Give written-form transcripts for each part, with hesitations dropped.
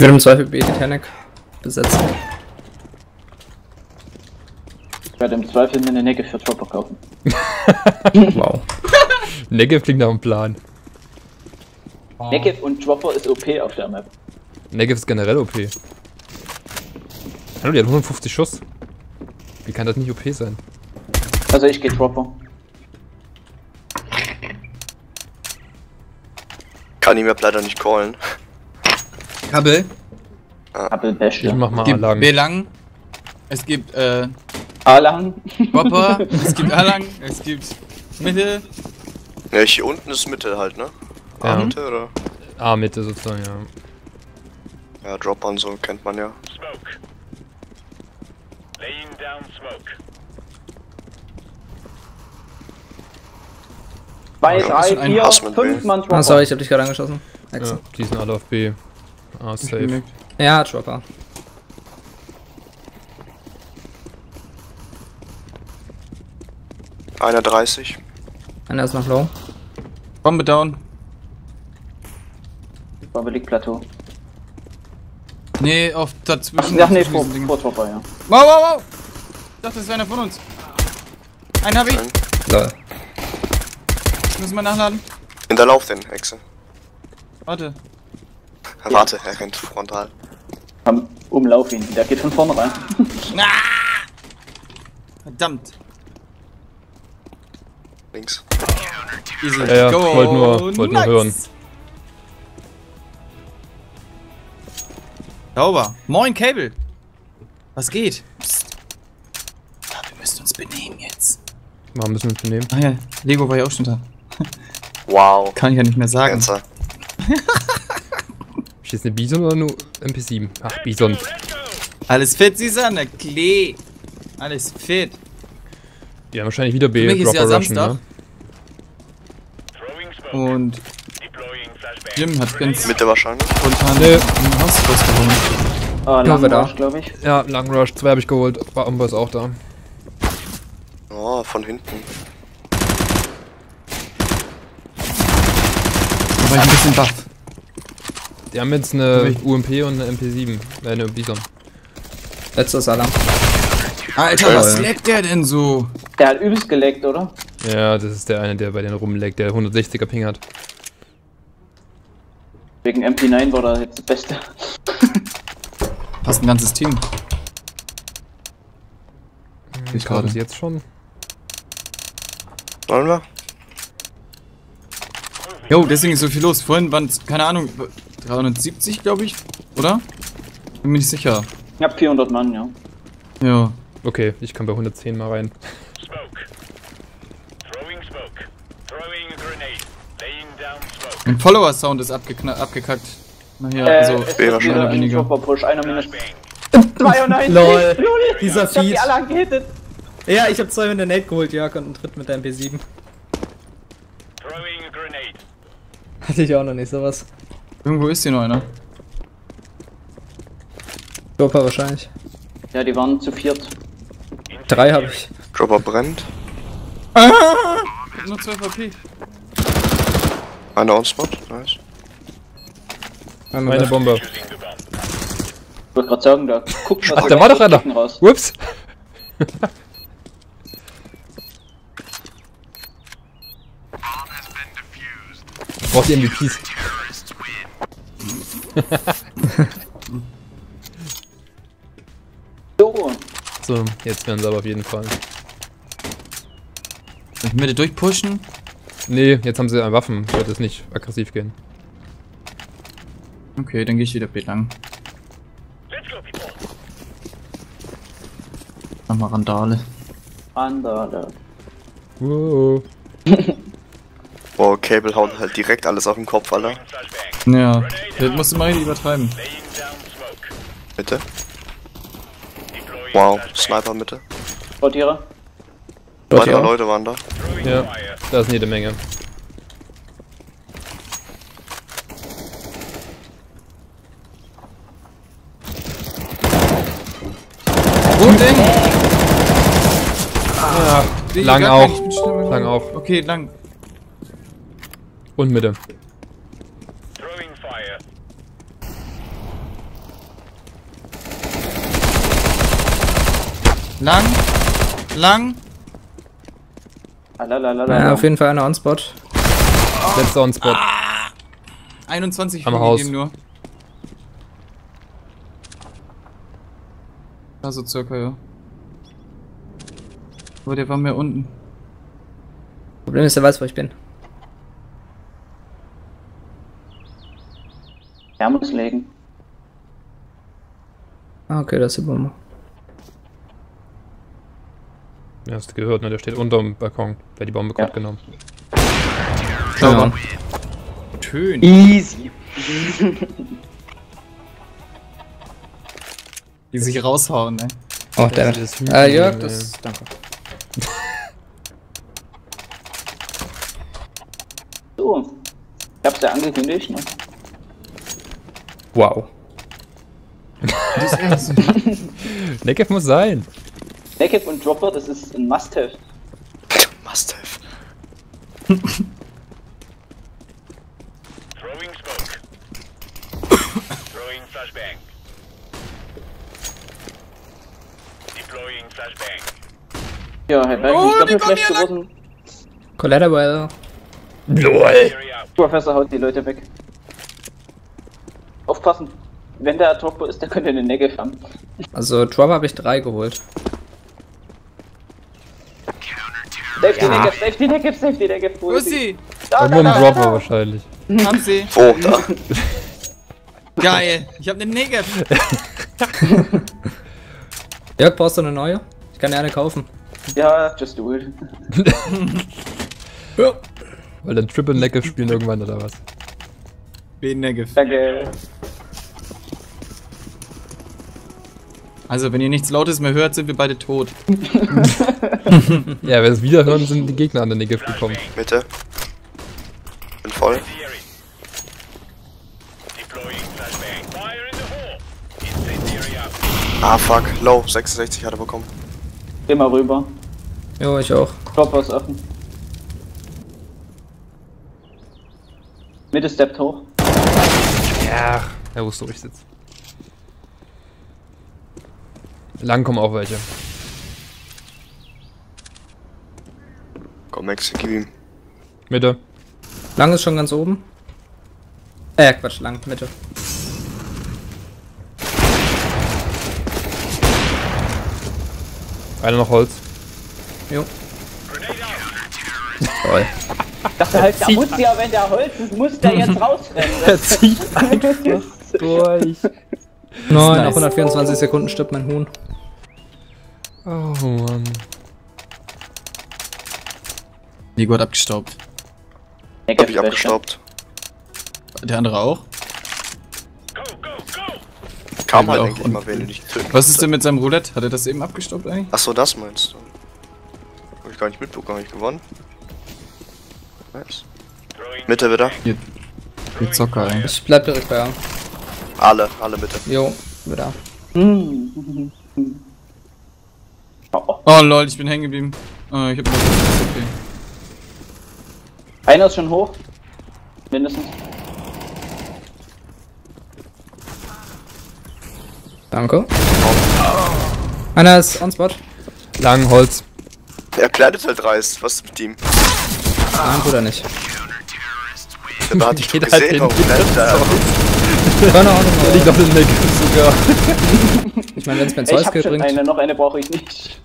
Ich würde im Zweifel B Titanic besetzen. Ich werde im Zweifel mir eine Negge für Tropper kaufen. Wow. Negge klingt nach dem Plan. Oh. Negge und Dropper ist OP auf der Map. Negge ist generell OP. Hallo, die hat 150 Schuss. Wie kann das nicht OP sein? Also ich gehe Dropper. Kann ich mir leider nicht callen. Kabel. Kabelbäsche. Ich mach mal A-Lang. B-Lang. Es gibt A-Lang. Dropper. Es gibt A-Lang. Es gibt Mitte. Ja, hier unten ist Mitte halt, ne? Ja. A-Mitte oder? A-Mitte sozusagen, ja. Ja, Dropper und so kennt man ja. Smoke. Laying down smoke. 2, 3, 4, 5 Mann Dropper. Ah, sorry, ich hab dich gerade angeschossen. Ja, die sind alle auf B. Ah, safe. Ja, Dropper. Einer 30. Einer ist noch low. Bombe down. Bombe liegt Plateau. Nee, auf dazwischen. Ach nee, vor Dropper, ja. Wow, wow, wow! Ich dachte, das ist einer von uns. Einen hab ich. Lol. Müssen wir nachladen. Hinterlauf den, Hexe. Warte. Ja. Warte, er rennt frontal. Umlauf ihn, der geht von vorne rein. Verdammt. Links. Easy. Ja, go. Wollt nur hören. Sauber. Moin, Cable. Was geht? Psst. Ja, wir müssen uns benehmen jetzt. Warum müssen wir uns benehmen? Ah ja, Lego war ja auch schon da. Wow. Kann ich ja nicht mehr sagen. Ist eine Bison oder nur MP7? Ach, Bison. Alles fit, Susanne. Klee. Alles fit. Ja, wahrscheinlich wieder B. Für mich ist ja Rushen, Samstag. Ne? Und Jim hat ganz Mitte wahrscheinlich. Spontane Hauspost gewonnen. Ah, Lang Rush, glaube ich. Ja, Lang Rush. 2 habe ich geholt. Bombe ist auch da. Oh, von hinten. Aber ich ein bisschen baff. Die haben jetzt eine UMP und eine MP7. Eine Bison. Letzter Salam. Alter, was leckt der denn so? Der hat übelst geleckt, oder? Ja, das ist der eine, der bei denen rumleckt, der 160er Ping hat. Wegen MP9 war der jetzt der Beste. Passt ein ganzes Team. Ich glaube es jetzt schon. Wollen wir? Jo, deswegen ist so viel los. Vorhin waren es, keine Ahnung, 370, glaube ich, oder? Bin mir nicht sicher. Ich hab 400 Mann, ja. Ja. Okay, ich kann bei 110 mal rein. Ein Follower-Sound ist abgekackt. Naja, also mehr weniger. Einer minus 93. Lol. Dieser Feed. Ich hab die alle angehittet. Ja, ich hab 2 mit der Nate geholt, ja, und einen 3 mit der MP7. Hatte ich auch noch nicht, sowas. Irgendwo ist hier noch einer. Dropper wahrscheinlich. Ja, die waren zu 4. 3 habe ich. Dropper brennt. Ah! Nur 12 HP. Einer on-spot, nice. Eine Bombe. Ich wollte gerade sagen, da guckt man. Ach, da war doch einer. Ups. Braucht ihr MVPs? So, jetzt werden sie aber auf jeden Fall. Soll ich Mitte durchpushen? Nee, jetzt haben sie Waffen. Ich wollte es nicht aggressiv gehen. Okay, dann gehe ich wieder B lang. Nochmal Randale. Randale. Wow. Boah, Cable haut halt direkt alles auf den Kopf, Alter. Ja, das musst du mal nicht übertreiben. Bitte? Wow, Sniper Mitte. Portiere. Weitere Leute waren da. Ja, da ist jede Menge. Und den? Ah, lang auch. Lang auch. Okay, lang. Und Mitte. Lang. Lang. Ja, auf jeden Fall einer on-Spot. Letzter on-Spot. 21 am Haus. Nur. Also circa, ja. Aber der war mehr unten. Problem ist, der weiß, wo ich bin. Er muss legen. Ah, okay, das ist die Bombe. Ja, hast du gehört, ne? Der steht unterm Balkon. Der hat die Bombe gerade genommen. Sauber. Schön. Easy. Die sich raushauen, ne? Oh, der ist Jörg, das. Danke. So. Ich hab's ja angekündigt, ne? Wow. Naked muss sein. Naked und Dropper, das ist ein Must-Have. Must-Have. Throwing smoke. Throwing flashbang. Deploying flashbang. Ja, halt, ich glaub, schlecht geworden. Collateral. LOL. Professor haut die Leute weg. Aufpassen. Wenn der Dropper ist, der könnte den Nägel haben. Also, Dropper habe ich 3 geholt. Safety Naked, Safety Naked, Safety Naked. Wo ist sie? Da, da, da, Dropper wahrscheinlich. Haben sie. Oh, da. Geil, ich hab den Naked. Jörg, brauchst du eine neue? Ich kann dir eine kaufen. Ja, just do it. Ja. Weil dann Triple Naked spielen irgendwann oder was? B-Naked. Danke. Also, wenn ihr nichts Lautes mehr hört, sind wir beide tot. Ja, wenn wir es wieder hören, sind die Gegner an den Negif gekommen. Bitte. Bin voll. Ah, fuck. Low. 66 hat er bekommen. Geh mal rüber. Jo, ich auch. Kopf ist offen. Mitte steppt hoch. Ja. Er wusste, wo ich sitze. Lang kommen auch welche. Komm, Max, gib ihm. Mitte. Lang ist schon ganz oben. Quatsch, lang, Mitte. Einer noch Holz. Jo. Toll. Ich dachte halt, da muss ja, wenn der Holz ist, muss der jetzt rausrennen. Der zieht einfach durch. Nein, nice. Nach 124 Sekunden stirbt mein Huhn. Oh Mann. Nico hat abgestaubt. Hab ich abgestaubt. Der andere auch? Go, go, go. Kam halt auch immer, wenn du dich töten. Was ist denn mit seinem Roulette? Hat er das eben abgestaubt eigentlich? Achso, das meinst du? Hab ich gar nicht mitbekommen, hab ich gewonnen. Nice. Mitte wieder. Hier Zocker eigentlich. Ich bleib direkt bei A. Alle bitte. Jo, wieder. Oh lol, ich bin hängen geblieben. Ich hab noch was, okay. Einer ist schon hoch. Mindestens. Danke. Einer ist on spot. Lang, Holz. Er kleidet halt dreist. Was ist mit ihm? Nein, oder nicht. Da hatte ich halt gesehen, warum kleidet er. Kann auch noch mal. Liegt auf dem Nick sogar. Ich meine, wenn es mir ins Holz bringt. Eine, noch eine brauche ich nicht.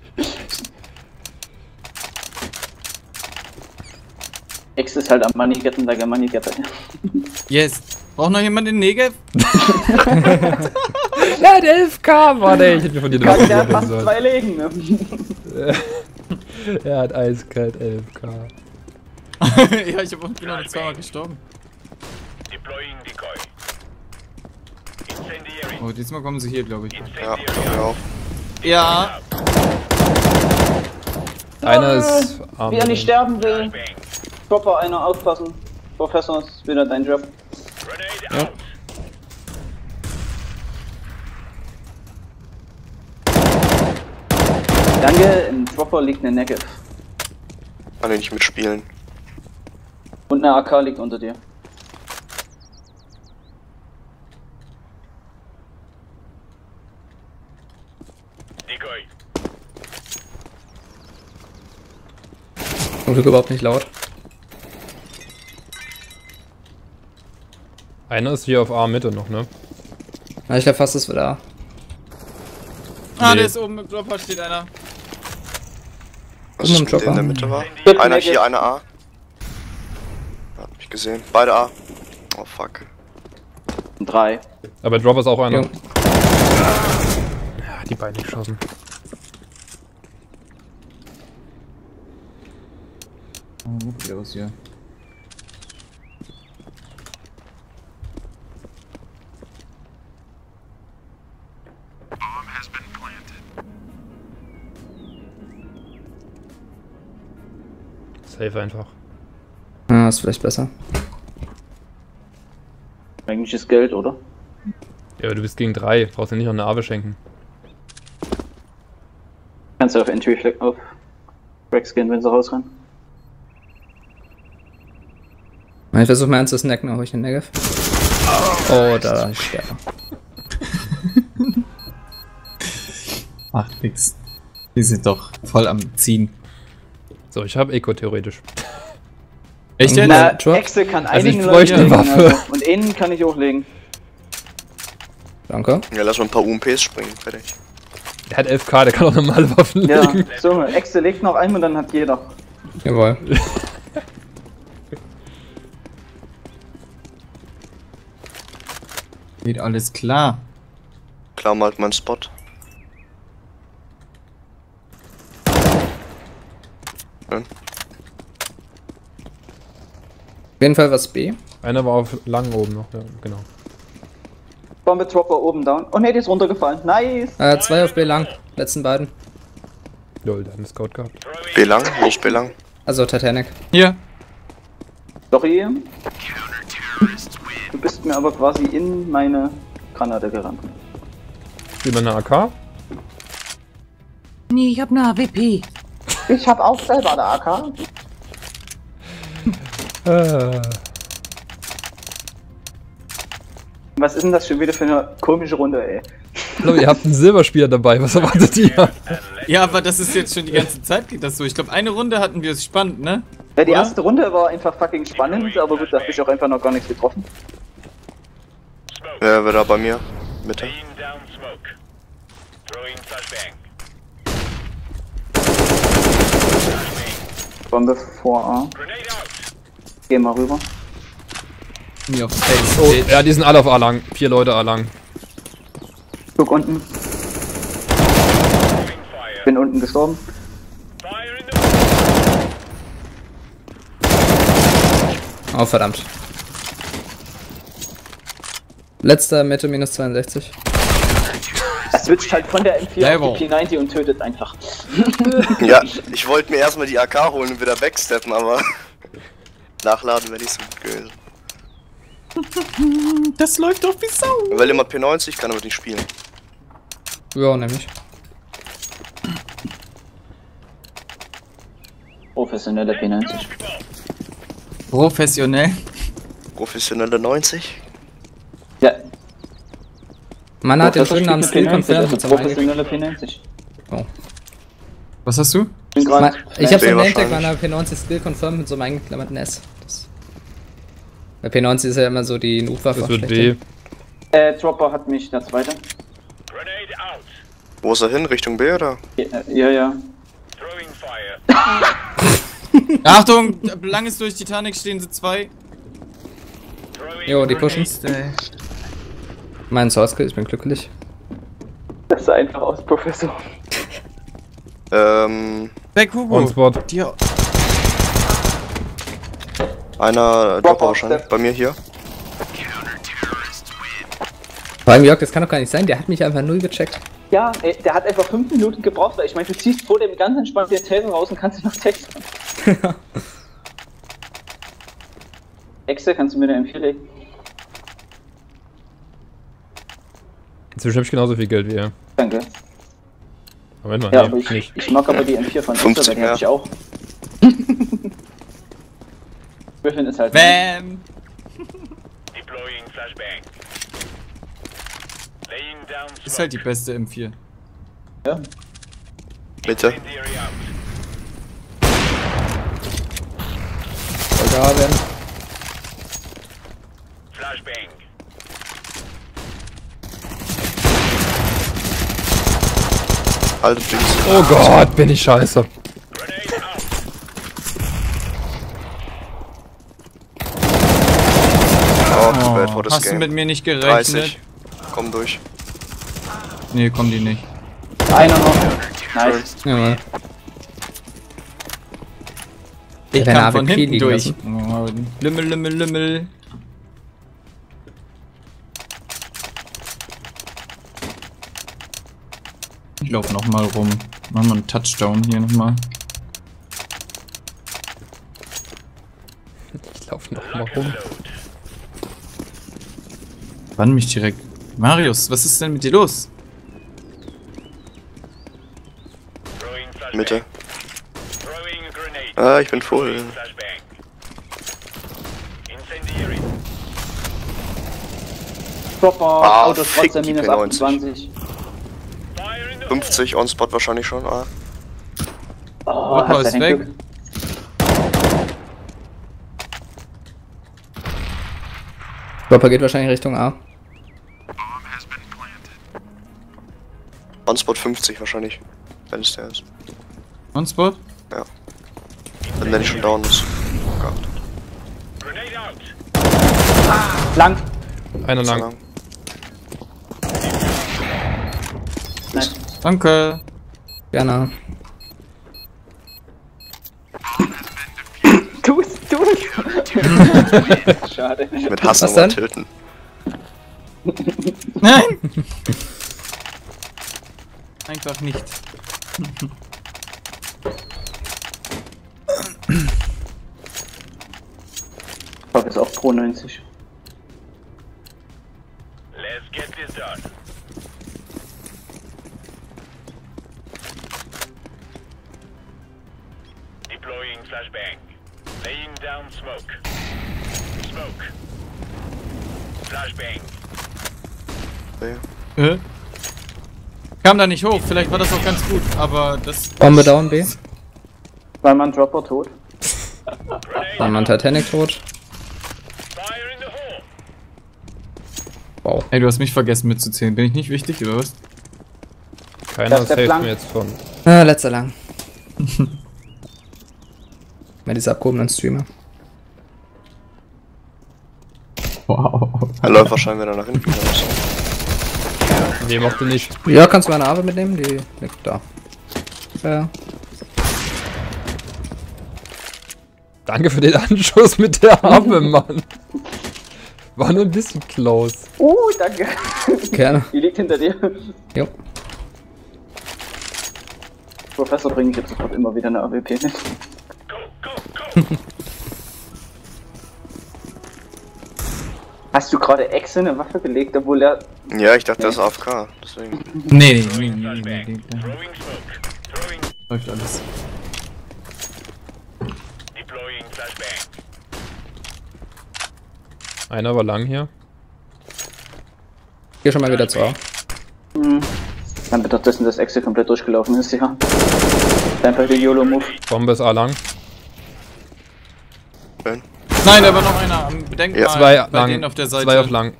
X ist halt am Manigetten, da Manigetten. Yes. Braucht noch jemand den Negev? Nein, der 11k war der. Ich hätte mir von dir noch was. Der hat fast 2 Legen, ne? Er hat eiskalt 11k. Ja, ich hab genau noch 2 Mal gestorben. Deploying Decoy. Oh, diesmal kommen sie hier, glaube ich. Ja, glaub ich auch. Ja. Einer ist arm. Wie er nicht sterben will. Dropper, einer, aufpassen. Professor, ist wieder dein Job. Ja. Danke, im Dropper liegt eine Necke. Kann ich nicht mitspielen. Und eine AK liegt unter dir. Glück überhaupt nicht laut. Einer ist hier auf A-Mitte noch, ne? Na, ich glaube fast, dass wir da. Ah, nee. Der ist oben im Dropper, steht einer. Was ist der in der Mitte war? Einer hier, einer A. Hab mich gesehen. Beide A. Oh fuck. 3. Aber Dropper ist auch einer. Ja, die beiden geschossen. Oh, der ist hier. Safe einfach. Ah, ist vielleicht besser. Englisches Geld, oder? Ja, aber du bist gegen 3, brauchst ja nicht noch eine Awe schenken. Kannst du auf Entry auf Rex gehen, wenn sie rausrennen? Ich versuche mal anzusnacken, aber ich den Negev. Oh, da ist der. Ach, nix. Die sind doch voll am Ziehen. So, ich habe Eco theoretisch. Echt? Na, Hexe kann einigen Leute legen, Waffe. Also. Und innen kann ich auch legen. Danke. Ja, lass mal ein paar UMPs springen, fertig. Der hat 11k, der kann auch normale Waffen legen. Ja, so, Hexe legt noch einen und dann hat jeder. Jawohl. Geht alles klar. Klar malt mein Spot. Schön. Auf jeden Fall was B. Einer war auf lang oben noch, ja, genau. Bombe Dropper oben down. Oh ne, die ist runtergefallen. Nice! 2 auf B lang, letzten beiden. Lol, der hat einen Scout gehabt. B lang, nicht B lang. Also Titanic. Hier. Sorry. Du bist mir aber quasi in meine Granate gerannt. Über eine AK? Nee, ich hab eine AWP. Ich hab auch selber eine AK. Was ist denn das schon wieder für eine komische Runde, ey? Hallo, ihr habt einen Silberspieler dabei, was erwartet ihr? Ja, aber das ist jetzt schon die ganze Zeit geht das so. Ich glaube, eine Runde hatten wir es spannend, ne? Ja, die erste Runde war einfach fucking spannend, aber gut, da hab ich auch einfach noch gar nichts getroffen. Wer war da bei mir? Bitte. Bombe vor A. Geh mal rüber. Mir auf A. Oh, ja, die sind alle auf A lang. 4 Leute A lang. Guck unten. Bin unten gestorben. Oh, verdammt. Letzter Mitte minus 62. Er switcht halt von der M4 Level auf die P90 und tötet einfach. Ja, ich wollte mir erstmal die AK holen und wieder backsteppen, aber... Nachladen wäre nicht so gut gewesen. Das läuft doch wie Sau! Weil immer P90 kann, aber nicht spielen. Ja, nämlich. Professionelle P90. Professionell? Professionelle 90? Ja. Man hat den Schritt am Spielkonzern. Professionelle P90. Oh. Was hast du? Ich hab so einen Name-Tag meiner P90 Skill Confirm mit so einem eingeklammerten S. Bei P90 ist ja immer so die Notwaffe. Das wird B. Dropper hat mich der zweite. Wo ist er hin? Richtung B oder? Ja, ja. Achtung! Langes durch Titanic stehen sie 2. Jo, die pushen. Mein Source-Kill, ich bin glücklich. Das sah einfach aus, Professor. Weg, Hugo! Einer Dropper wahrscheinlich, bei mir hier. Vor allem Jörg, das kann doch gar nicht sein, der hat mich einfach null gecheckt. Ja, ey, der hat einfach 5 Minuten gebraucht, weil ich meine, du ziehst vor dem ganz entspannt den Taser raus und kannst dich noch texten. Excel, kannst du mir eine M4 legen? Inzwischen habe ich genauso viel Geld wie er. Danke. Moment mal, ja, nee, aber ich mag aber die M4 von Excel, die hab ich auch. Griffin ist halt. Bam! Deploying Flashbang. Ist halt die beste M4. Ja. Bitte. Bulgarien. Flashbang. Oh Gott, bin ich scheiße. Oh, hast du mit mir nicht gerechnet? 30. Komm durch. Nee, kommen die nicht. Einer noch. Nice. Ja. Ich kann von hinten durch. Lümmel, Lümmel, Lümmel. Ich laufe nochmal rum. Machen wir einen Touchdown hier nochmal. Ich laufe nochmal rum. Wann mich direkt. Marius, was ist denn mit dir los? Mitte. Ah, ich bin voll. Proper, Autotrotz minus 28. 50 on-spot wahrscheinlich schon, ah. Oh, Opa ist weg. Glück. Opa geht wahrscheinlich Richtung A. On-spot 50 wahrscheinlich, wenn es der ist. On-spot? Ja. Wenn der nicht schon down ist. Oh Gott. Lang. Einer lang. Danke. Gerne. Du. Schade. Mit Hassen und Töten. Nein! Einfach nicht. Ich glaube, es ist auch Pro 90. Let's get this done. Deploying flashbang. Laying down smoke. Smoke. Flashbang. Ja. Kam da nicht hoch, vielleicht war das auch ganz gut, aber das... Bombe down, B. War man Dropper tot? War man Titanic tot? Wow. Ey, du hast mich vergessen mitzuzählen. Bin ich nicht wichtig, oder was? Keiner hilft mir jetzt von. Ah, letzter lang. Mit dieser abgehobenen Streamer. Wow. Er läuft wahrscheinlich wieder nach hinten. Nee, mach du nicht. Ja, kannst du meine Arbeit mitnehmen? Die liegt da. Ja. Danke für den Anschuss mit der Arme, Mann. War nur ein bisschen close. Oh, danke. Gerne. Die liegt hinter dir. Jo. Professor bringt jetzt sofort immer wieder eine AWP mit. Hast du gerade Exe in eine Waffe gelegt, obwohl er... Ja, ich dachte, nee. Das ist AFK, deswegen... Nee. Läuft alles. Einer war lang hier. Geh schon mal wieder zu A. Mhm. Dann bedeutet das, dass Exe komplett durchgelaufen ist, ja. Einfach der YOLO-Move. Bombe ist A lang. Nein, da war noch einer am Bedenkmal, ja, zwei bei lang, denen auf der Seite. Zwei auf lang.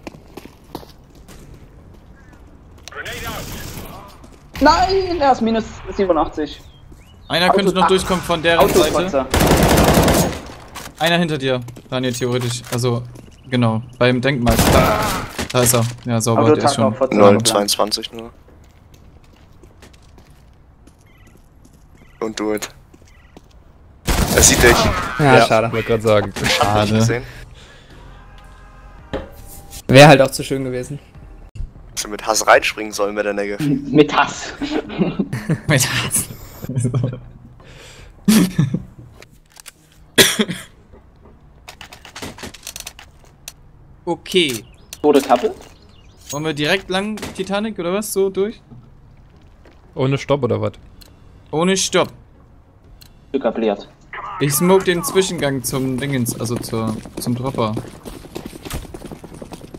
Nein, er ist minus 87. Einer Auto könnte noch durchkommen von deren Seite. Einer hinter dir, Daniel, theoretisch. Also, genau, beim Denkmal. Da ist er. Ja, sauber, Auto der ist schon. 0,22 nur. Don't do it. Er sieht dich. Ja, schade. Wollte gerade sagen. Schade. Wäre halt auch zu schön gewesen. Hast du mit Hass reinspringen sollen bei der Negge? Mit Hass. Mit Hass. Okay. Rote Kappe? Wollen wir direkt lang Titanic oder was? So durch? Ohne Stopp oder was? Ohne Stopp. Gekabliert. Ich smoke den Zwischengang zum Dingens, also zum Dropper.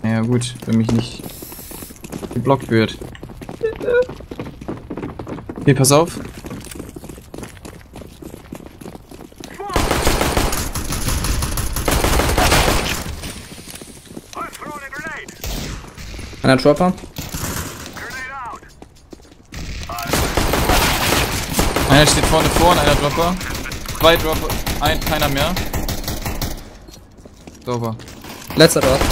Naja gut, wenn mich nicht geblockt wird. Okay, pass auf. Einer Dropper. Einer steht vorne vor und einer Dropper. Zwei Dropper, keiner mehr. Sauber. Letzter Dropper.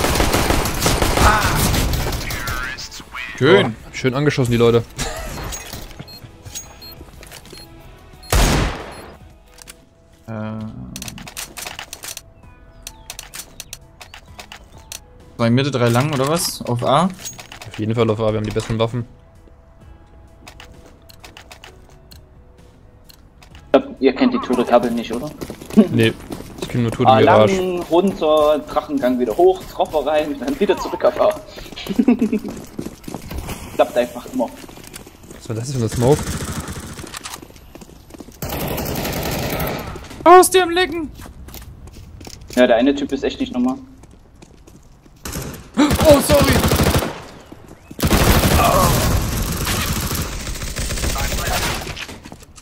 Schön. Oh, schön angeschossen, die Leute. Zwei Mitte, drei lang oder was? Auf A? Auf jeden Fall auf A, wir haben die besten Waffen. Ihr kennt die Tour de Kabel nicht, oder? Nee, ich kenne nur Tour de Garage. Lang, runter, Drachengang wieder hoch, Tropper rein, dann wieder zurück auf A. Klappt einfach immer. Was war das für eine Smoke? Aus dem Lecken! Ja, der eine Typ ist echt nicht normal. Oh, sorry!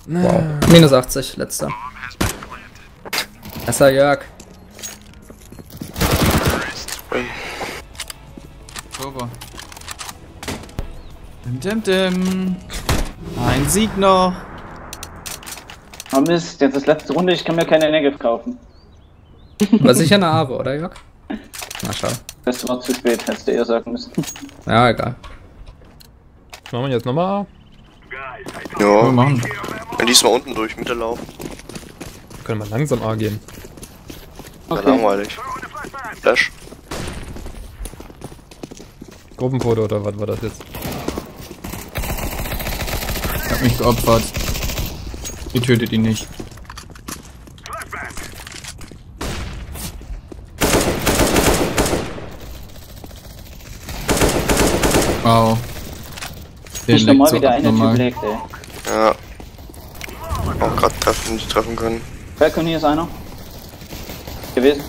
Wow. Minus 80, letzter. Das war Jörg. Sauber. Ein Sieg noch. Oh Mist, jetzt ist letzte Runde, ich kann mir keine Negatives kaufen. War sicher eine Habe, oder Jörg? Na schau. Das war zu spät, hättest du eher sagen müssen. Ja, egal. Was machen wir jetzt nochmal? Ja, wir machen. Dann diesmal unten durch, Mitte laufen. Wir können mal langsam A gehen. Okay. Ja, langweilig. Flash. Gruppenfoto oder was war das jetzt? Ich hab mich geopfert. Die tötet ihn nicht. Wow. Den nicht normal, so wie der eine Typ legt, ey. Ja. Auch gerade treffen, nicht treffen können. Balcony ist einer. Gewesen.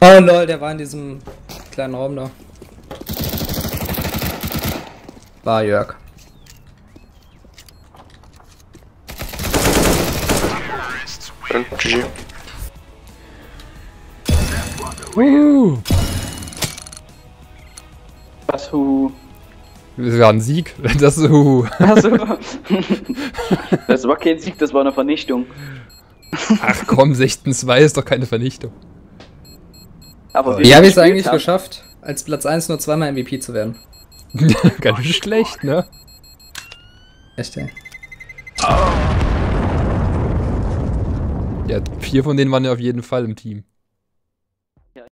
Oh lol, der war in diesem kleinen Raum da. War Jörg. GG. Das Hu. Das war ein Sieg. Das Hu. Das war kein Sieg, das war eine Vernichtung. Ach komm, 16-2 ist doch keine Vernichtung. Aber wie habe ich es eigentlich geschafft, als Platz 1 nur zweimal MVP zu werden? Ganz schlecht, ne? Echt, ey. Ja, 4 von denen waren ja auf jeden Fall im Team.